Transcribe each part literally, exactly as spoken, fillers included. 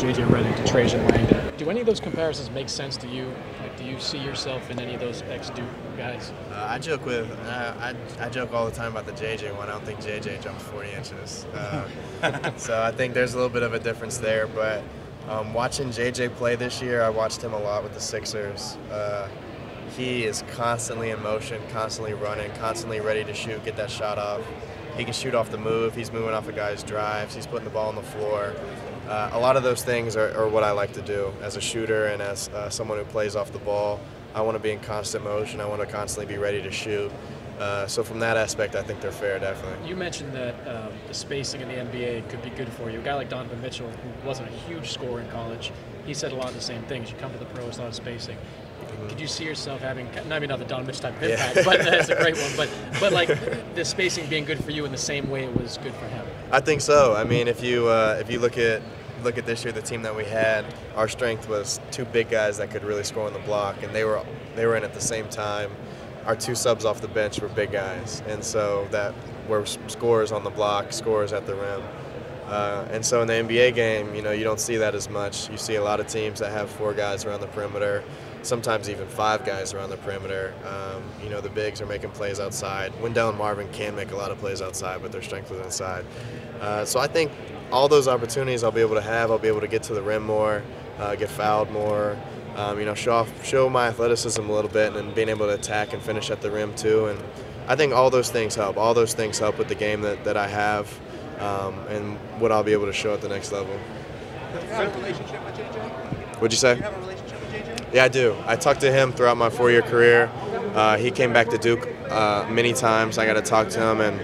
J J Redding to Trajan Langdon. Do any of those comparisons make sense to you? Like, do you see yourself in any of those ex-Duke guys? Uh, I joke with, uh, I, I joke all the time about the J J one. I don't think J J jumps forty inches. Uh, so I think there's a little bit of a difference there, but um, watching J J play this year, I watched him a lot with the Sixers. Uh, he is constantly in motion, constantly running, constantly ready to shoot, get that shot off. He can shoot off the move, he's moving off a guy's drives, he's putting the ball on the floor. Uh, a lot of those things are, are what I like to do as a shooter and as uh, someone who plays off the ball. I want to be in constant motion, I want to constantly be ready to shoot. Uh, so from that aspect, I think they're fair, definitely. You mentioned that um, the spacing in the N B A could be good for you. A guy like Donovan Mitchell, who wasn't a huge scorer in college, he said a lot of the same things. You come to the pros, a lot of spacing. Could you see yourself having, I mean, not the Donovan Mitchell type of impact, yeah. but that's a great one, but, but like the spacing being good for you in the same way it was good for him? I think so. I mean, if you uh, if you look at look at this year, the team that we had, our strength was two big guys that could really score on the block, and they were they were in at the same time. Our two subs off the bench were big guys, and so that were scorers on the block, scorers at the rim. Uh, and so in the N B A game, you know, you don't see that as much. You see a lot of teams that have four guys around the perimeter, sometimes even five guys around the perimeter. Um, you know, the bigs are making plays outside. Wendell and Marvin can make a lot of plays outside, but their strength is inside. Uh, so I think all those opportunities I'll be able to have, I'll be able to get to the rim more, uh, get fouled more, um, you know, show, off, show my athleticism a little bit, and being able to attack and finish at the rim too. And I think all those things help. All those things help with the game that, that I have. Um, and what I'll be able to show at the next level. Do you have a relationship with J J? What'd you say? Do you have a relationship with J J? Yeah, I do. I talked to him throughout my four-year career. Uh, he came back to Duke uh, many times. I got to talk to him, and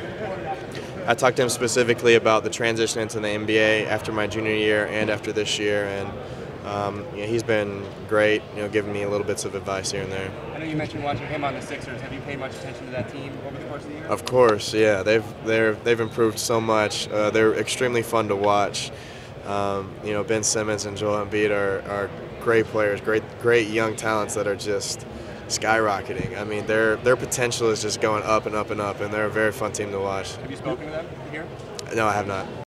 I talked to him specifically about the transition into the N B A after my junior year and after this year. And um, you know, he's been great, you know, giving me a little bits of advice here and there. I know you mentioned watching him on the Sixers. Have you paid much attention to that team over the course of the year? Of course, yeah. They've they're they've improved so much. Uh, they're extremely fun to watch. Um, you know, Ben Simmons and Joel Embiid are, are great players, great great young talents that are just skyrocketing. I mean, their their potential is just going up and up and up, and they're a very fun team to watch. Have you spoken to them here? No, I have not.